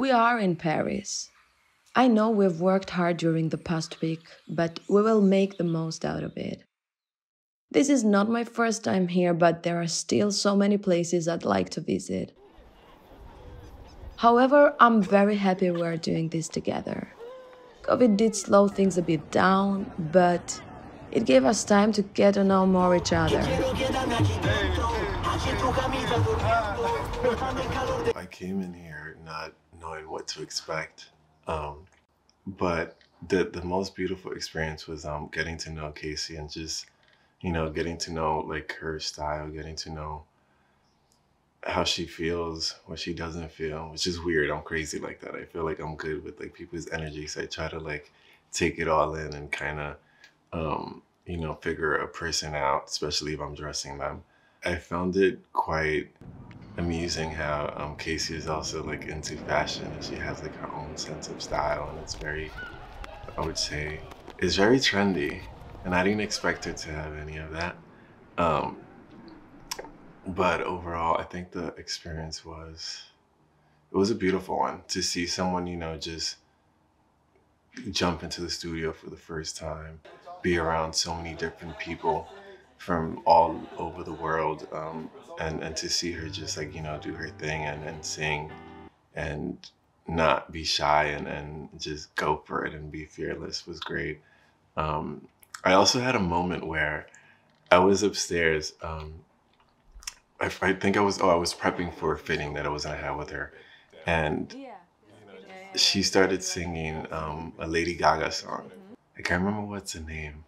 We are in Paris. I know we've worked hard during the past week, but we will make the most out of it. This is not my first time here, but there are still so many places I'd like to visit. However, I'm very happy we're doing this together. COVID did slow things a bit down, but it gave us time to get to know more each other. I came in here not knowing what to expect, but the most beautiful experience was getting to know Casey and just, you know, getting to know like her style, getting to know how she feels, what she doesn't feel, which is weird. I'm crazy like that. I feel like I'm good with like people's energy, so I try to like take it all in and kind of, you know, figure a person out, especially if I'm dressing them. I found it quite amusing how Kejsi is also like into fashion, and she has like her own sense of style, and it's very, I would say, it's very trendy, and I didn't expect her to have any of that. But overall, I think the experience was, it was a beautiful one to see someone, you know, just jump into the studio for the first time, be around so many different people from all over the world, and to see her just like, you know, do her thing and sing and not be shy and just go for it and be fearless was great. I also had a moment where I was upstairs. I think I was prepping for a fitting that I was gonna have with her, and she started singing a Lady Gaga song. I can't remember what's the name.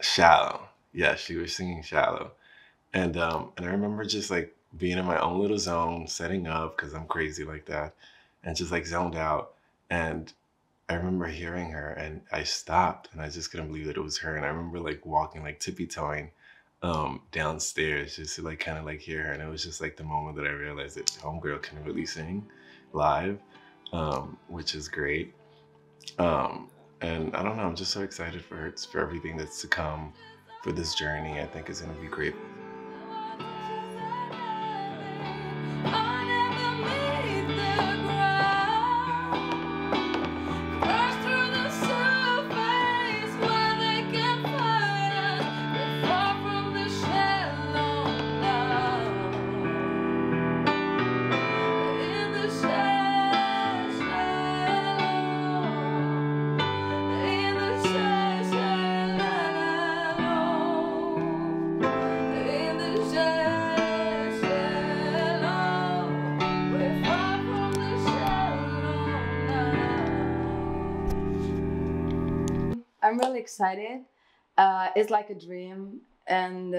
Shallow. Yeah, she was singing Shallow. And I remember just like being in my own little zone, setting up, because I'm crazy like that, and just like zoned out. And I remember hearing her, and I stopped, and I just couldn't believe that it was her. And I remember like walking, like tippy-toeing downstairs just to like kind of like hear her. And it was just like the moment that I realized that homegirl can really sing live, which is great. And I don't know, I'm just so excited for her, for everything that's to come, for this journey. I think it's gonna be great. I'm really excited. It's like a dream, and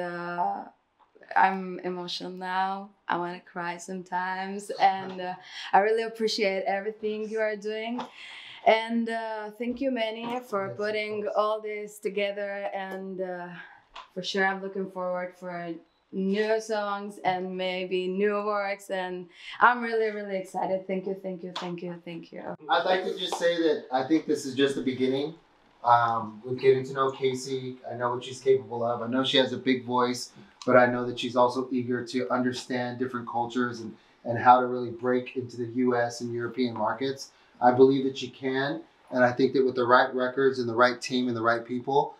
I'm emotional now. I want to cry sometimes, and I really appreciate everything you are doing. And thank you, Manny, for putting all this together. And for sure, I'm looking forward for new songs and maybe new works, and I'm really excited. Thank you, thank you, thank you, thank you. I'd like to just say that I think this is just the beginning. With getting to know Kejsi, I know what she's capable of. I know she has a big voice, but I know that she's also eager to understand different cultures and how to really break into the U.S. and European markets. I believe that she can, and I think that with the right records and the right team and the right people,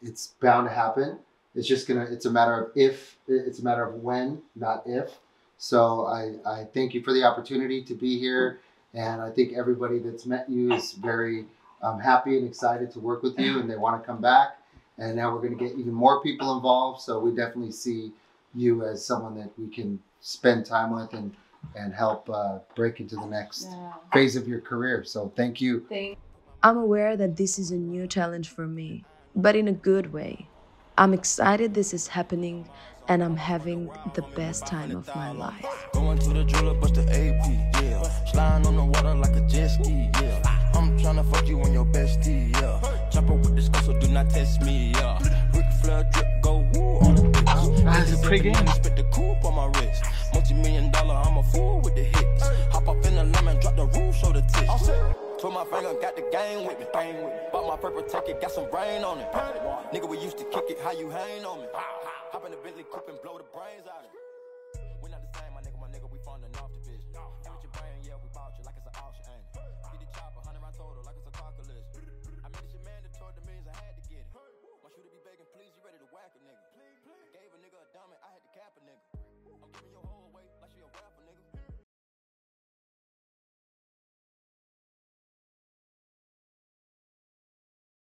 it's bound to happen. It's just gonna, it's a matter of if, it's a matter of when, not if. So I thank you for the opportunity to be here, and I think everybody that's met you is very happy and excited to work with you, and they want to come back. And now we're going to get even more people involved. So we definitely see you as someone that we can spend time with and help break into the next phase of your career. So thank you. I'm aware that this is a new challenge for me, but in a good way. I'm excited this is happening, and I'm having the best time of my life. Going to the jeweler, but the AP, yeah. Sliding on the water like a jet ski, yeah. I'm tryna fuck you on your bestie, yeah. Chopper with this girl, so do not test me, yeah. Rick Flair drip, go woo on the bitch. That's a pregame. I spit the coupe on my wrist. Multi-million-dollar, I'm a fool with the hits. Hop up in the lemon, drop the roof, show the tits. Put my finger, got the gang with me. Bought my purple ticket, got some rain on it. Nigga, we used to kick it, how you hang on me. Hop in the Bentley coupe and blow the brains out of it. We're not the same, my nigga, my nigga, we funding off the bitch. Hit with your brain, yeah, we bought you like it's an auction, ain't it? Get the chopper, 100 round total, like